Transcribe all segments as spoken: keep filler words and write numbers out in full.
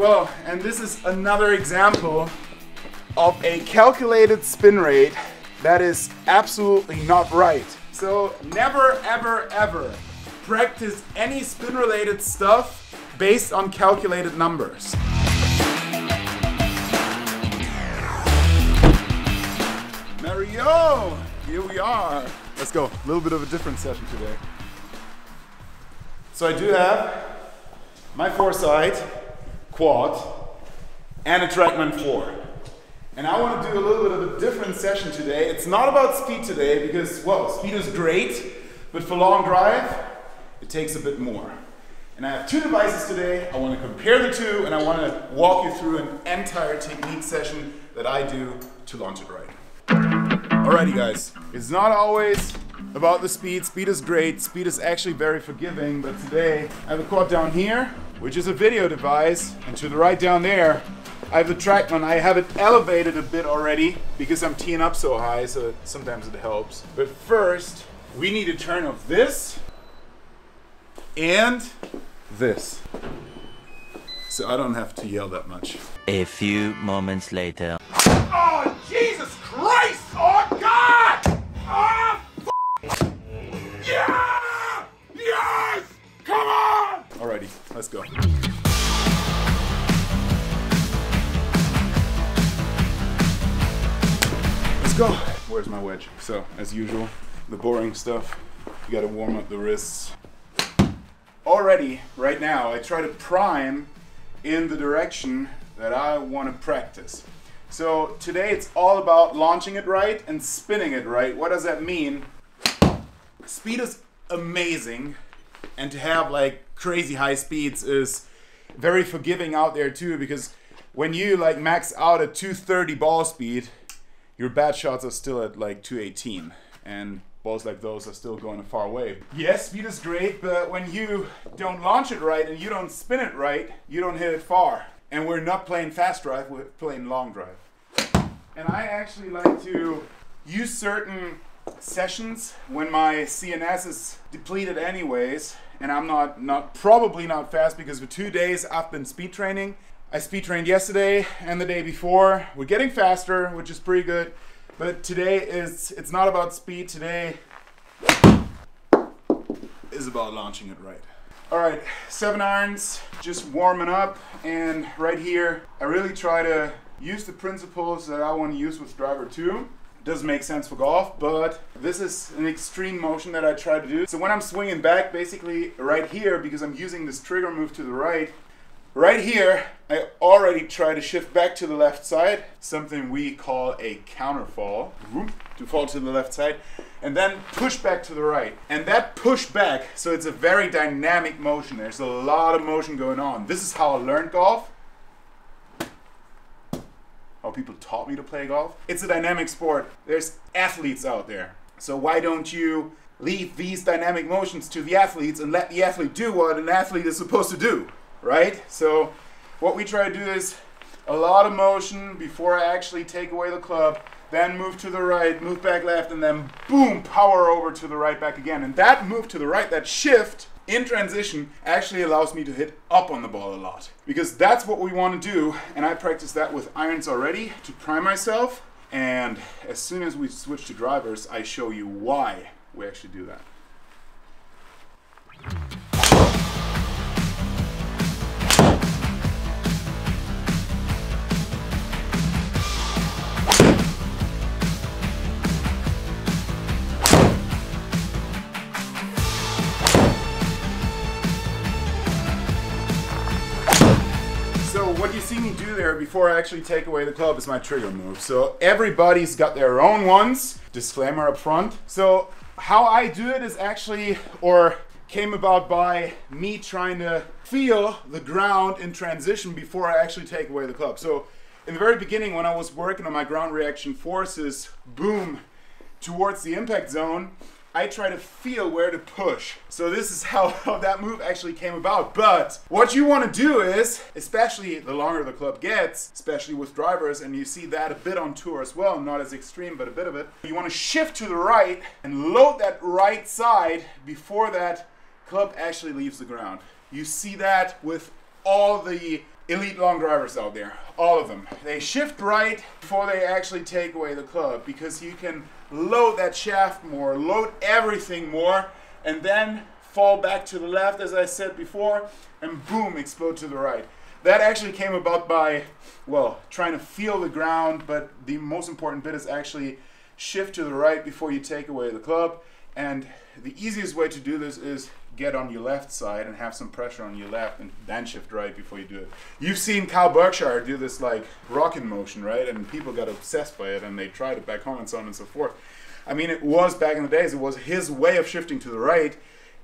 Well, and this is another example of a calculated spin rate that is absolutely not right. So never, ever, ever practice any spin related stuff based on calculated numbers. Mario, here we are. Let's go, a little bit of a different session today. So I do have my Foresight Quad and a Trackman four. And I want to do a little bit of a different session today. It's not about speed today because, well, speed is great, but for long drive, it takes a bit more. And I have two devices today. I want to compare the two, and I want to walk you through an entire technique session that I do to launch it right. Alrighty guys, it's not always about the speed. Speed is great. Speed is actually very forgiving, but today I have a quad down here, which is a video device, and to the right down there, I have the Trackman. I have it elevated a bit already because I'm teeing up so high, so sometimes it helps. But first, we need a turn of this and this. So I don't have to yell that much. A few moments later. Oh, Jesus Christ! Oh, God! Oh, f***! Yeah! Yes! Come on! Alrighty, let's go. Let's go. Where's my wedge? So, as usual, the boring stuff. You gotta warm up the wrists. Already, right now, I try to prime in the direction that I want to practice. So today it's all about launching it right and spinning it right. What does that mean? Speed is amazing, and to have like crazy high speeds is very forgiving out there too, because when you like max out at two thirty ball speed, your bad shots are still at like two eighteen, and balls like those are still going a far way. Yes, speed is great, but when you don't launch it right and you don't spin it right, you don't hit it far. And we're not playing fast drive, we're playing long drive. And I actually like to use certain sessions when my C N S is depleted anyways, and I'm not, not probably not fast, because for two days I've been speed training. I speed trained yesterday and the day before. We're getting faster, which is pretty good. But today is, it's not about speed. Today is about launching it right. All right, seven irons, just warming up. And right here, I really try to use the principles that I want to use with driver two. It doesn't make sense for golf, but this is an extreme motion that I try to do. So when I'm swinging back, basically right here, because I'm using this trigger move to the right, right here, I already try to shift back to the left side, something we call a counterfall, to fall to the left side, and then push back to the right. And that push back, so it's a very dynamic motion. There's a lot of motion going on. This is how I learned golf, how people taught me to play golf. It's a dynamic sport. There's athletes out there. So why don't you leave these dynamic motions to the athletes and let the athlete do what an athlete is supposed to do? Right? So what we try to do is a lot of motion before I actually take away the club, then move to the right, move back left, and then boom, power over to the right back again. And that move to the right, that shift in transition, actually allows me to hit up on the ball a lot, because that's what we want to do. And I practice that with irons already to prime myself. And as soon as we switch to drivers, I show you why we actually do that. What you see me do there before I actually take away the club is my trigger move. So everybody's got their own ones. Disclaimer up front. So how I do it is actually, or came about by me trying to feel the ground in transition before I actually take away the club. So in the very beginning, when I was working on my ground reaction forces, boom, towards the impact zone, I try to feel where to push. So this is how, how that move actually came about. But what you want to do is, especially the longer the club gets, especially with drivers, and you see that a bit on tour as well, not as extreme, but a bit of it, you want to shift to the right and load that right side before that club actually leaves the ground. You see that with all the elite long drivers out there, all of them. They shift right before they actually take away the club because you can load that shaft more, load everything more, and then fall back to the left, as I said before, and boom, explode to the right. That actually came about by, well, trying to feel the ground, but the most important bit is actually shift to the right before you take away the club. And the easiest way to do this is get on your left side and have some pressure on your left and then shift right before you do it. You've seen Kyle Berkshire do this like rocket motion, right? And people got obsessed by it and they tried it back home and so on and so forth. I mean, it was back in the days, it was his way of shifting to the right.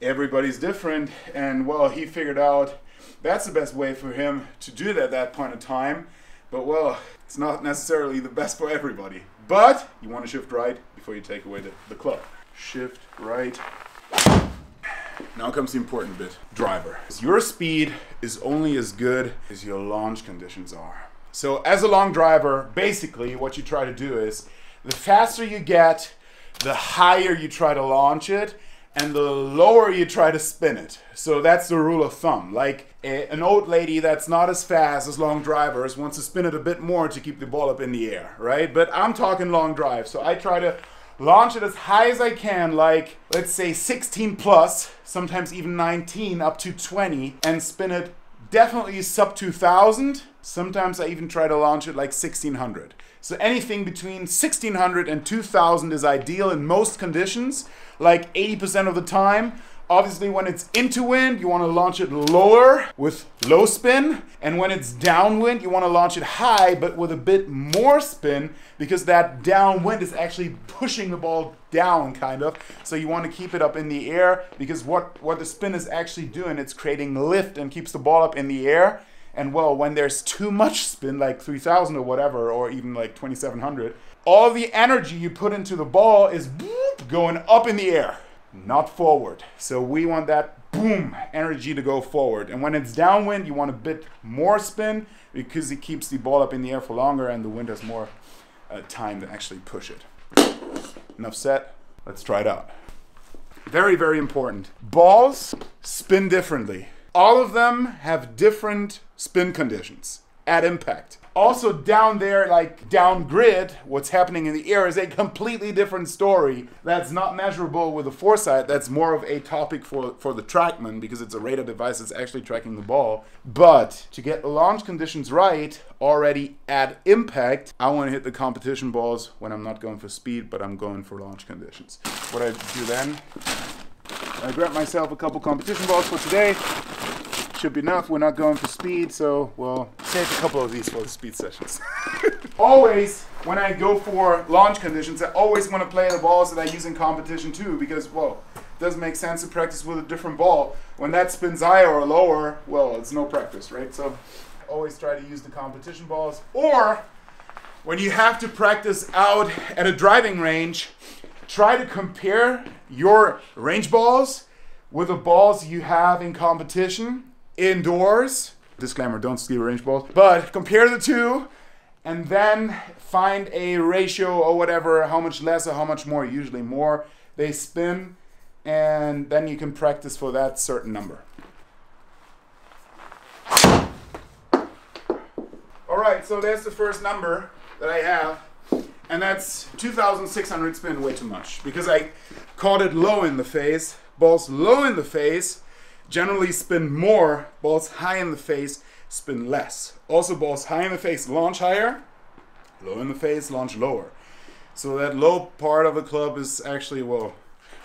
Everybody's different, and well, he figured out that's the best way for him to do it at that point in time. But well, it's not necessarily the best for everybody. But you want to shift right before you take away the, the club. Shift right. Now comes the important bit, driver. Your speed is only as good as your launch conditions are. So as a long driver, basically what you try to do is, the faster you get, the higher you try to launch it, and the lower you try to spin it. So that's the rule of thumb. Like a, an old lady that's not as fast as long drivers wants to spin it a bit more to keep the ball up in the air, right? But I'm talking long drive, so I try to launch it as high as I can, like let's say sixteen plus, sometimes even nineteen, up to twenty, and spin it definitely sub two thousand. Sometimes I even try to launch it like sixteen hundred. So anything between sixteen hundred and two thousand is ideal in most conditions, like eighty percent of the time. Obviously when it's into wind, you want to launch it lower with low spin. And when it's downwind, you want to launch it high, but with a bit more spin, because that downwind is actually pushing the ball down, kind of. So you want to keep it up in the air, because what, what the spin is actually doing, it's creating lift and keeps the ball up in the air. And well, when there's too much spin, like three thousand or whatever, or even like twenty-seven hundred, all the energy you put into the ball is going up in the air, not forward. So we want that boom energy to go forward. And when it's downwind, you want a bit more spin because it keeps the ball up in the air for longer and the wind has more uh, time to actually push it. Enough said, let's try it out. Very, very important. Balls spin differently. All of them have different spin conditions at impact. Also down there, like down grid, what's happening in the air is a completely different story. That's not measurable with a Foresight. That's more of a topic for, for the Trackman, because it's a radar device that's actually tracking the ball. But to get the launch conditions right already at impact, I want to hit the competition balls when I'm not going for speed, but I'm going for launch conditions. What I do then, I grab myself a couple competition balls for today. Should be enough. We're not going for speed, so we'll save a couple of these for the speed sessions. Always, when I go for launch conditions, I always want to play the balls that I use in competition too, because, well, it doesn't make sense to practice with a different ball. When that spins higher or lower, well, it's no practice, right? So I always try to use the competition balls. Or when you have to practice out at a driving range, try to compare your range balls with the balls you have in competition indoors. Disclaimer, don't steal range balls, but compare the two and then find a ratio or whatever, how much less or how much more, usually more, they spin, and then you can practice for that certain number. All right, so that's the first number that I have. And that's two thousand six hundred spin, way too much, because I caught it low in the face. Balls low in the face generally spin more, balls high in the face spin less. Also, balls high in the face launch higher, low in the face launch lower. So that low part of the club is actually, well,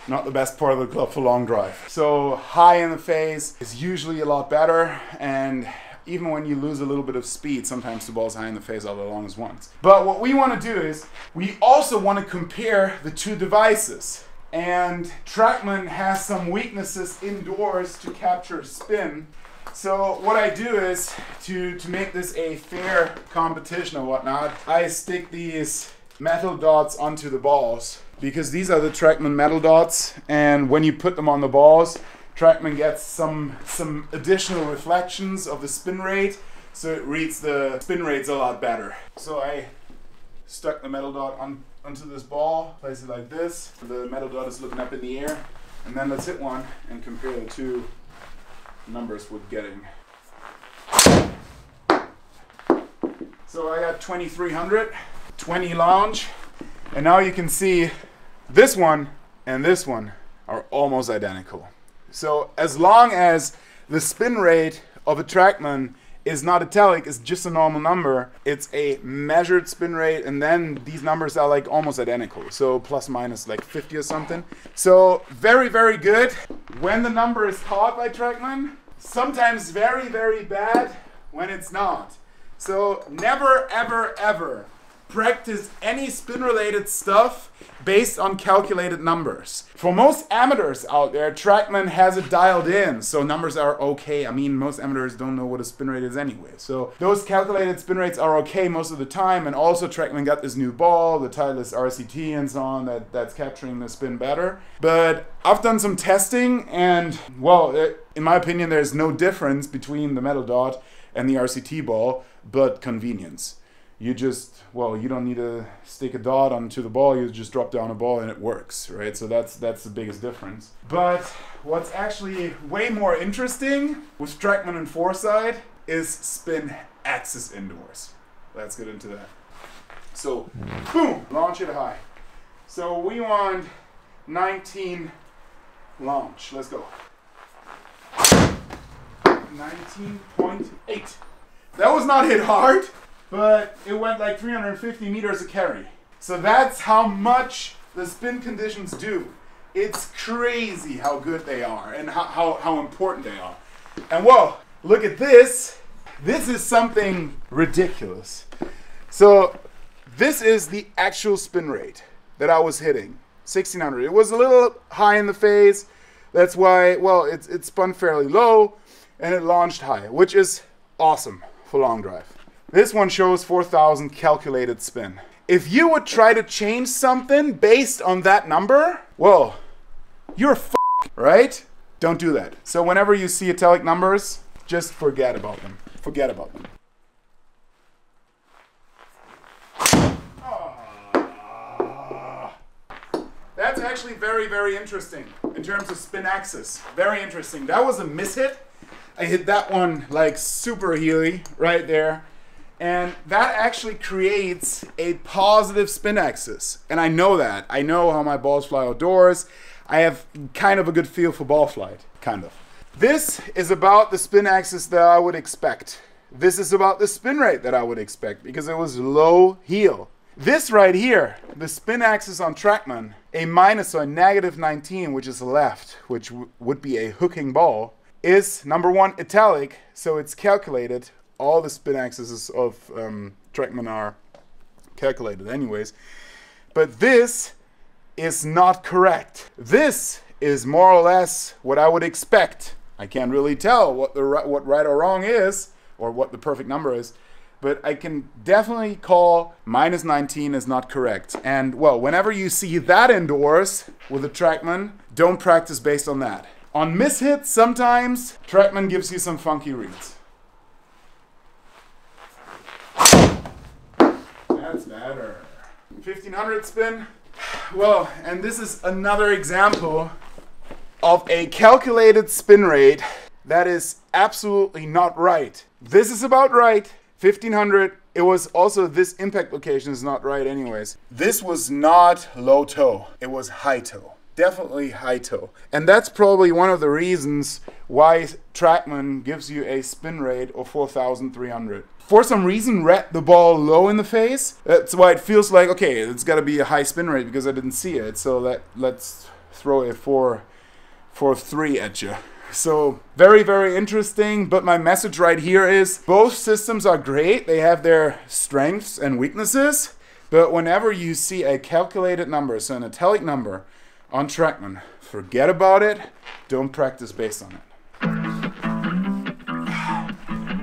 not the best part of the club for long drive. So high in the face is usually a lot better, and even when you lose a little bit of speed, sometimes the ball's high in the face all the longest ones. But what we want to do is, we also want to compare the two devices. And Trackman has some weaknesses indoors to capture spin. So what I do is, to, to make this a fair competition or whatnot, I stick these metal dots onto the balls, because these are the Trackman metal dots, and when you put them on the balls, Trackman gets some, some additional reflections of the spin rate, so it reads the spin rates a lot better. So I stuck the metal dot on, onto this ball, place it like this. The metal dot is looking up in the air, and then let's hit one and compare the two numbers we're getting. So I got twenty-three hundred, twenty lounge, and now you can see this one and this one are almost identical. So as long as the spin rate of a Trackman is not italic, it's just a normal number, it's a measured spin rate, and then these numbers are like almost identical, so plus minus like fifty or something. So very, very good when the number is caught by Trackman, sometimes very, very bad when it's not. So never, ever, ever practice any spin related stuff based on calculated numbers. For most amateurs out there, Trackman has it dialed in, so numbers are okay. I mean, most amateurs don't know what a spin rate is anyway, so those calculated spin rates are okay most of the time. And also Trackman got this new ball, the Titleist R C T and so on, that, that's capturing the spin better. But I've done some testing, and well, it, in my opinion, there's no difference between the metal dot and the R C T ball, but convenience. You just, well, you don't need to stick a dot onto the ball, you just drop down a ball and it works, right? So that's that's the biggest difference. But what's actually way more interesting with Trackman and Foresight is spin axis indoors. Let's get into that. So, boom, launch it high. So we want nineteen launch, let's go. nineteen point eight. That was not hit hard, but it went like three hundred fifty meters a carry. So that's how much the spin conditions do. It's crazy how good they are and how, how, how important they are. And whoa, look at this. This is something ridiculous. So this is the actual spin rate that I was hitting, sixteen hundred. It was a little high in the face. That's why, well, it, it spun fairly low and it launched high, which is awesome for long drive. This one shows four thousand calculated spin. If you would try to change something based on that number, well, you're f***ed, right? Don't do that. So whenever you see italic numbers, just forget about them. Forget about them. Oh. That's actually very, very interesting in terms of spin axis. Very interesting. That was a mishit. I hit that one like super heely right there. And that actually creates a positive spin axis. And I know that. I know how my balls fly outdoors. I have kind of a good feel for ball flight, kind of. This is about the spin axis that I would expect. This is about the spin rate that I would expect because it was low heel. This right here, the spin axis on Trackman, a minus or a negative nineteen, which is left, which would be a hooking ball, is number one italic, so it's calculated. All the spin axes of um, Trackman are calculated anyways. But this is not correct. This is more or less what I would expect. I can't really tell what, the, what right or wrong is, or what the perfect number is, but I can definitely call minus nineteen is not correct. And well, whenever you see that indoors with a Trackman, don't practice based on that. On mishits, sometimes Trackman gives you some funky reads. That's better. fifteen hundred spin. Well, and this is another example of a calculated spin rate that is absolutely not right. This is about right. fifteen hundred. It was also this impact location is not right anyways. This was not low toe. It was high toe. Definitely high toe. And that's probably one of the reasons why Trackman gives you a spin rate of four thousand three hundred. For some reason, wrapped the ball low in the face. That's why it feels like, okay, it's got to be a high spin rate because I didn't see it. So that, let's throw a four, four three at you. So very, very interesting. But my message right here is both systems are great. They have their strengths and weaknesses. But whenever you see a calculated number, so an italic number on Trackman, forget about it. Don't practice based on it.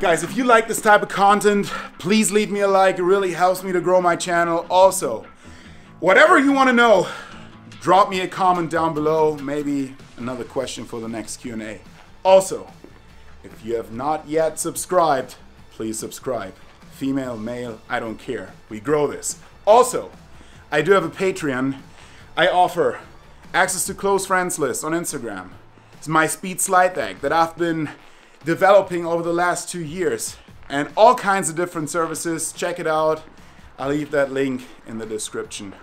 Guys, if you like this type of content, please leave me a like. It really helps me to grow my channel. Also, whatever you want to know, drop me a comment down below. Maybe another question for the next Q and A. Also, if you have not yet subscribed, please subscribe. Female, male, I don't care. We grow this. Also, I do have a Patreon. I offer access to close friends list on Instagram. It's my speed slide deck that I've been developing over the last two years. and all kinds of different services. Check it out. I'll leave that link in the description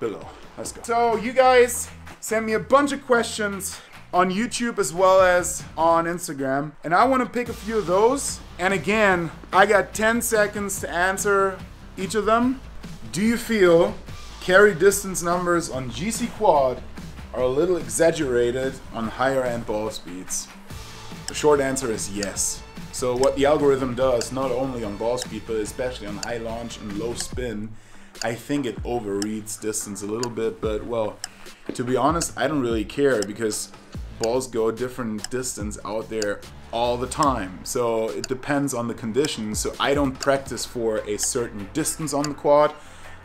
below. Let's go. So you guys sent me a bunch of questions on YouTube as well as on Instagram, and I want to pick a few of those. And again, I got ten seconds to answer each of them. Do you feel carry distance numbers on G C Quad are a little exaggerated on higher end ball speeds? The short answer is yes. So what the algorithm does, not only on ball speed, but especially on high launch and low spin, I think it overreads distance a little bit, but well, to be honest, I don't really care because balls go a different distance out there all the time. So it depends on the conditions. So I don't practice for a certain distance on the quad.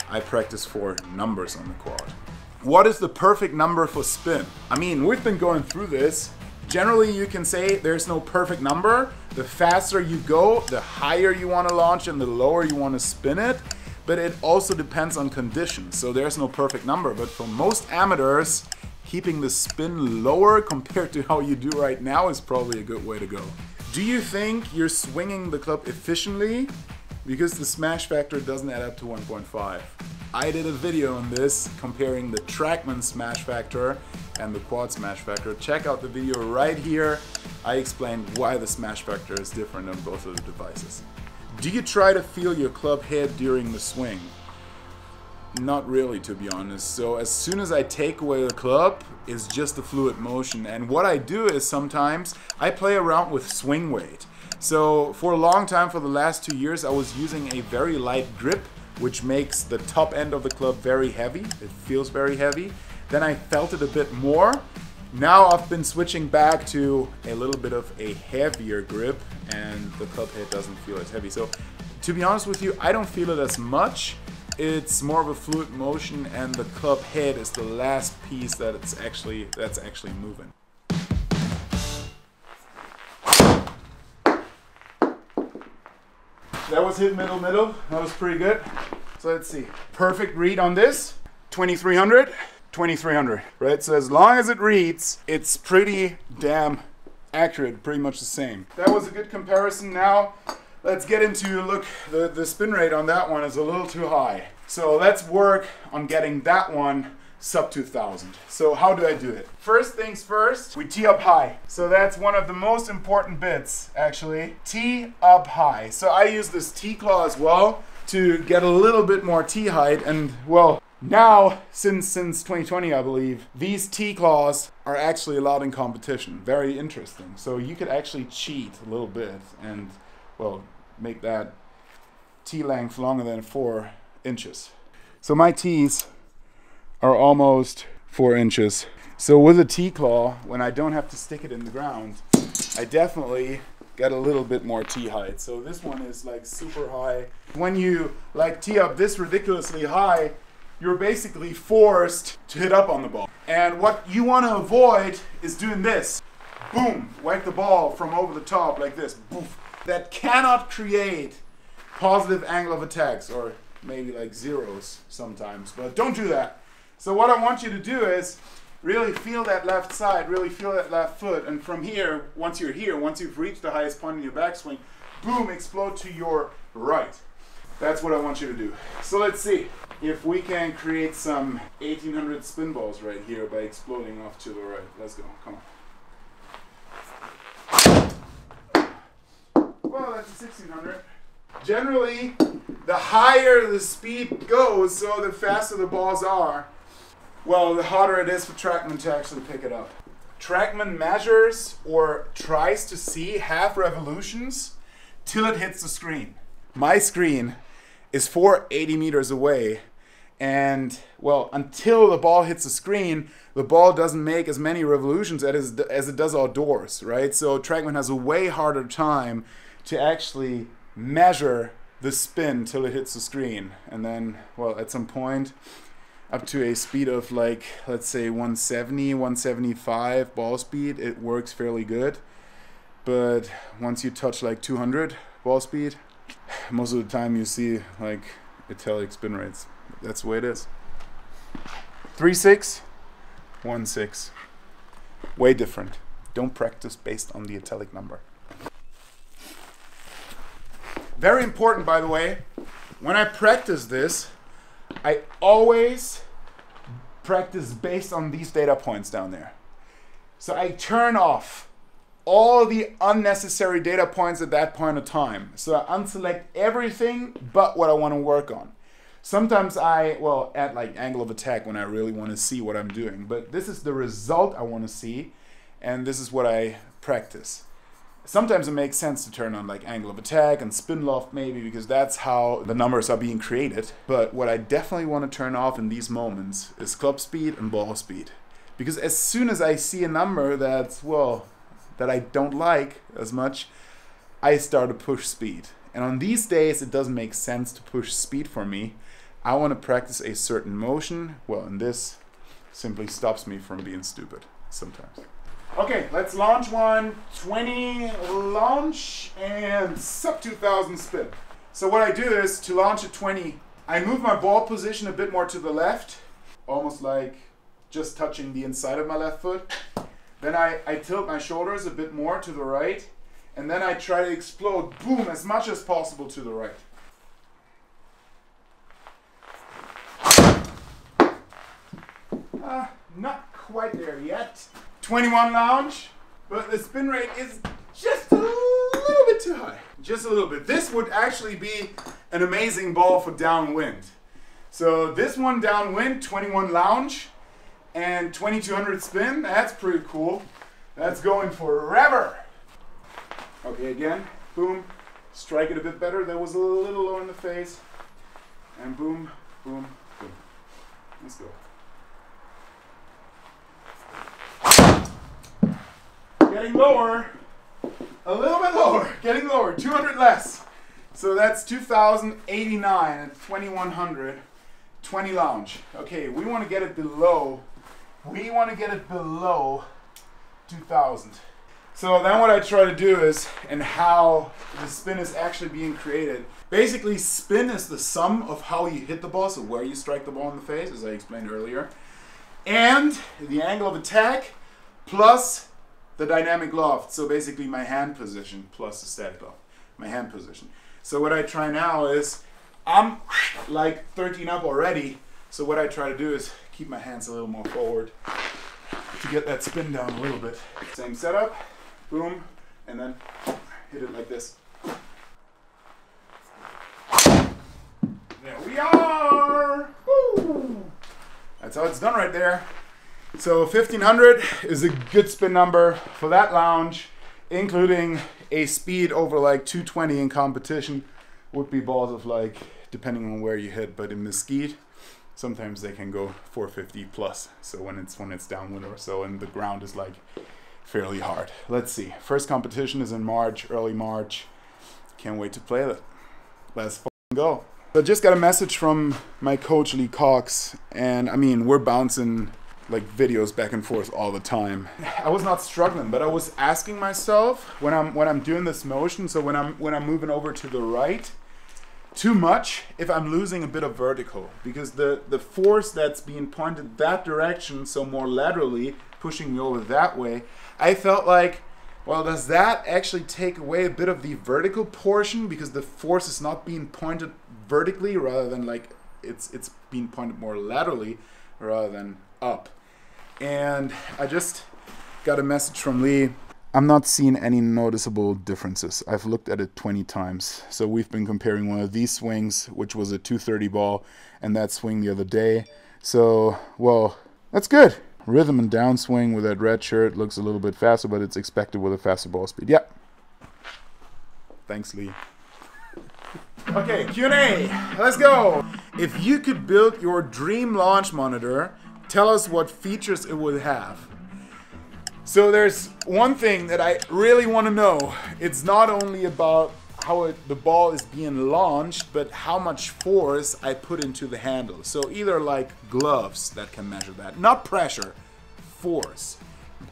I practice for numbers on the quad. What is the perfect number for spin? I mean, we've been going through this. Generally, you can say there's no perfect number. The faster you go, the higher you want to launch and the lower you want to spin it. But it also depends on conditions. So there's no perfect number, but for most amateurs, keeping the spin lower compared to how you do right now is probably a good way to go. Do you think you're swinging the club efficiently? Because the smash factor doesn't add up to one point five. I did a video on this comparing the Trackman smash factor and the quad smash factor. Check out the video right here. I explained why the smash factor is different on both of the devices. Do you try to feel your club head during the swing? Not really, to be honest. So as soon as I take away the club, it's just a fluid motion. And what I do is sometimes I play around with swing weight. So for a long time, for the last two years, I was using a very light grip, which makes the top end of the club very heavy. It feels very heavy. Then I felt it a bit more. Now I've been switching back to a little bit of a heavier grip and the club head doesn't feel as heavy. So to be honest with you, I don't feel it as much. It's more of a fluid motion, and the club head is the last piece that it's actually that's actually moving. That was hit middle middle. That was pretty good. So let's see. Perfect read on this. twenty-three hundred, twenty-three hundred, right? So as long as it reads, it's pretty damn accurate, pretty much the same. That was a good comparison. Now let's get into, look, the, the spin rate on that one is a little too high. So let's work on getting that one sub two thousand. So how do I do it? First things first, we tee up high. So that's one of the most important bits, actually. Tee up high. So I use this tee claw as well to get a little bit more tee height. And well, now, since, since twenty twenty, I believe, these tee claws are actually allowed in competition. Very interesting. So you could actually cheat a little bit and, well, make that tee length longer than four inches. So my tees are almost four inches. So with a tee claw, when I don't have to stick it in the ground, I definitely get a little bit more tee height. So this one is like super high. When you like tee up this ridiculously high, you're basically forced to hit up on the ball. And what you want to avoid is doing this. Boom, whack the ball from over the top like this. Boof. That cannot create positive angle of attacks, or maybe like zeros sometimes, but don't do that. So what I want you to do is really feel that left side, really feel that left foot, and from here, once you're here, once you've reached the highest point in your backswing, boom, explode to your right. That's what I want you to do. So let's see if we can create some eighteen hundred spin balls right here by exploding off to the right. Let's go, come on. Well, that's a sixteen hundred. Generally, the higher the speed goes, so the faster the balls are, well, the harder it is for Trackman to actually pick it up. Trackman measures or tries to see half revolutions till it hits the screen. My screen is four hundred eighty meters away, and well, until the ball hits the screen, the ball doesn't make as many revolutions as as it does outdoors, right? So Trackman has a way harder time to actually measure the spin till it hits the screen. And then, well, at some point, up to a speed of like, let's say one seventy, one seventy-five ball speed, it works fairly good. But once you touch like two hundred ball speed, most of the time you see like italic spin rates. That's the way it is. three six, one six. Way different. Don't practice based on the italic number. Very important, by the way, when I practice this, I always practice based on these data points down there. So I turn off all the unnecessary data points at that point of time. So I unselect everything but what I want to work on. Sometimes I, well, add like angle of attack when I really want to see what I'm doing. But this is the result I want to see, and this is what I practice. Sometimes it makes sense to turn on like angle of attack and spin loft maybe, because that's how the numbers are being created. But what I definitely want to turn off in these moments is club speed and ball speed. Because as soon as I see a number that's, well, that I don't like as much, I start to push speed. And on these days, it doesn't make sense to push speed for me. I want to practice a certain motion. Well, and this simply stops me from being stupid sometimes. Okay, let's launch one. twenty launch and sub two thousand spin. So what I do is, to launch at twenty, I move my ball position a bit more to the left, almost like just touching the inside of my left foot. Then I, I tilt my shoulders a bit more to the right, and then I try to explode, boom, as much as possible to the right. Uh, not quite there yet. twenty-one launch, but the spin rate is just a little bit too high. Just a little bit. This would actually be an amazing ball for downwind. So this one downwind, twenty-one launch, and twenty-two hundred spin, that's pretty cool. That's going forever. Okay, again, boom, strike it a bit better. That was a little low in the face. And boom, boom, boom. Let's go. Getting lower, a little bit lower, getting lower, two hundred less. So that's two thousand eighty-nine at twenty-one hundred, twenty lounge. Okay, we want to get it below, we want to get it below two thousand. So then what I try to do is, and how the spin is actually being created. Basically, spin is the sum of how you hit the ball, so where you strike the ball in the face, as I explained earlier, and the angle of attack, plus the dynamic loft, so basically my hand position plus the static loft, my hand position. So what I try now is, I'm like thirteen up already, so what I try to do is keep my hands a little more forward to get that spin down a little bit. Same setup, boom, and then hit it like this. There we are! Woo! That's how it's done right there. So fifteen hundred is a good spin number for that lounge, including a speed over like two twenty in competition would be balls of like, depending on where you hit, but in Mesquite, sometimes they can go four fifty plus. So when it's when it's downwind or so, and the ground is like fairly hard. Let's see, first competition is in March, early March. Can't wait to play it. Let's fucking go. So just got a message from my coach, Lee Cox, and I mean, we're bouncing like videos back and forth all the time. I was not struggling, but I was asking myself when I'm when I'm doing this motion, so when I'm when I'm moving over to the right too much, if I'm losing a bit of vertical, because the the force that's being pointed that direction, so more laterally pushing me over that way, I felt like, well, does that actually take away a bit of the vertical portion, because the force is not being pointed vertically, rather than like it's it's being pointed more laterally rather than up. And I just got a message from Lee. I'm not seeing any noticeable differences. I've looked at it twenty times. So we've been comparing one of these swings, which was a two thirty ball, and that swing the other day. So, well, that's good. Rhythm and downswing with that red shirt looks a little bit faster, but it's expected with a faster ball speed. Yeah. Thanks, Lee. Okay, Q and A. Let's go. If you could build your dream launch monitor, tell us what features it would have. So there's one thing that I really want to know. It's not only about how it, the ball is being launched, but how much force I put into the handle. So either like gloves that can measure that, not pressure, force.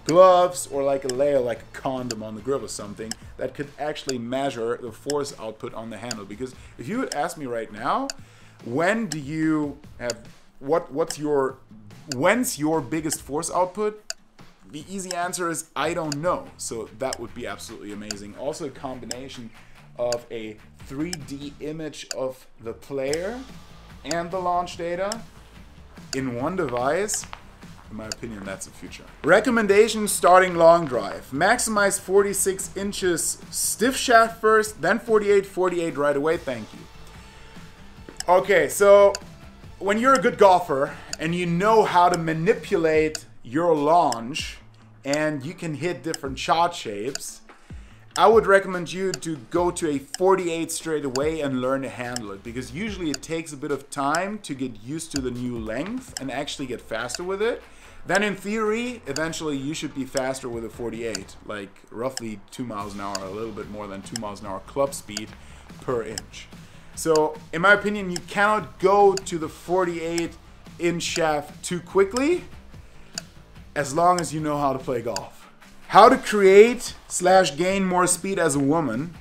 Gloves, or like a layer, like a condom on the grip or something, that could actually measure the force output on the handle. Because if you would ask me right now, when do you have, what, what's your, when's your biggest force output? The easy answer is I don't know. So that would be absolutely amazing. Also a combination of a three D image of the player and the launch data in one device. In my opinion, that's the future. Recommendations starting long drive. Maximize forty-six inches stiff shaft first, then forty-eight, forty-eight right away, thank you. Okay, so when you're a good golfer and you know how to manipulate your launch and you can hit different shot shapes, I would recommend you to go to a forty-eight straight away and learn to handle it, because usually it takes a bit of time to get used to the new length and actually get faster with it. Then in theory, eventually you should be faster with a forty-eight, like roughly two miles an hour, a little bit more than two miles an hour club speed per inch. So in my opinion, you cannot go to the forty-eight inch shaft too quickly, as long as you know how to play golf. How to create slash gain more speed as a woman.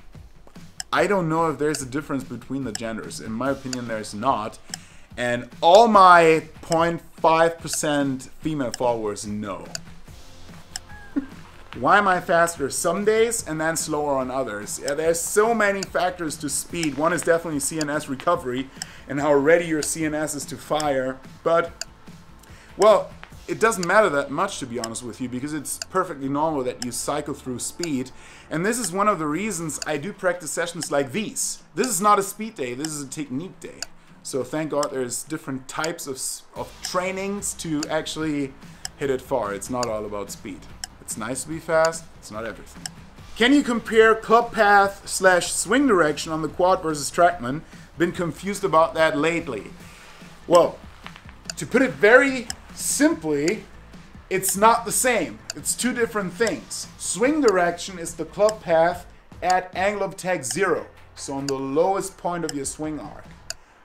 I don't know if there's a difference between the genders. In my opinion, there's not. And all my zero point five percent female followers know. Why am I faster some days and then slower on others? Yeah, there's so many factors to speed. One is definitely C N S recovery and how ready your C N S is to fire. But, well, it doesn't matter that much, to be honest with you, because it's perfectly normal that you cycle through speed. And this is one of the reasons I do practice sessions like these. This is not a speed day, this is a technique day. So thank God there's different types of, of trainings to actually hit it far. It's not all about speed. It's nice to be fast, it's not everything. Can you compare club path slash swing direction on the quad versus Trackman? Been confused about that lately. Well, to put it very simply, it's not the same. It's two different things. Swing direction is the club path at angle of attack zero, so on the lowest point of your swing arc.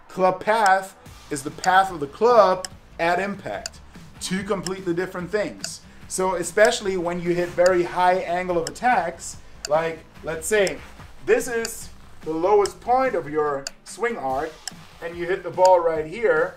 Club path is the path of the club at impact. Two completely different things. So especially when you hit very high angle of attacks, like let's say this is the lowest point of your swing arc and you hit the ball right here,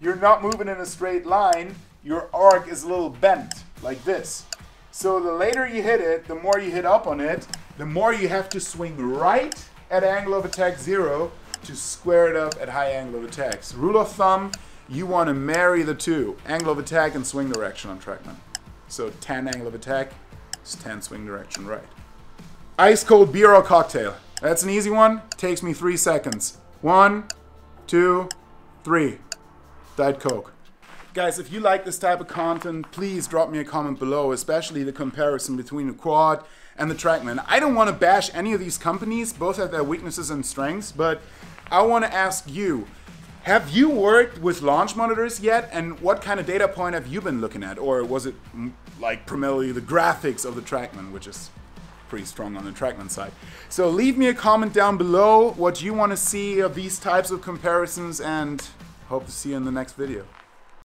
you're not moving in a straight line, your arc is a little bent like this. So the later you hit it, the more you hit up on it, the more you have to swing right at angle of attack zero to square it up at high angle of attacks. Rule of thumb, you want to marry the two, angle of attack and swing direction on Trackman. So ten angle of attack, it's ten swing direction right. Ice cold beer or cocktail? That's an easy one, takes me three seconds. One, two, three. Diet Coke. Guys, if you like this type of content, please drop me a comment below, especially the comparison between the quad and the Trackman. I don't want to bash any of these companies, both have their weaknesses and strengths, but I want to ask you, have you worked with launch monitors yet, and what kind of data point have you been looking at? Or was it like primarily the graphics of the Trackman, which is pretty strong on the Trackman side? So leave me a comment down below what you want to see of these types of comparisons, and hope to see you in the next video.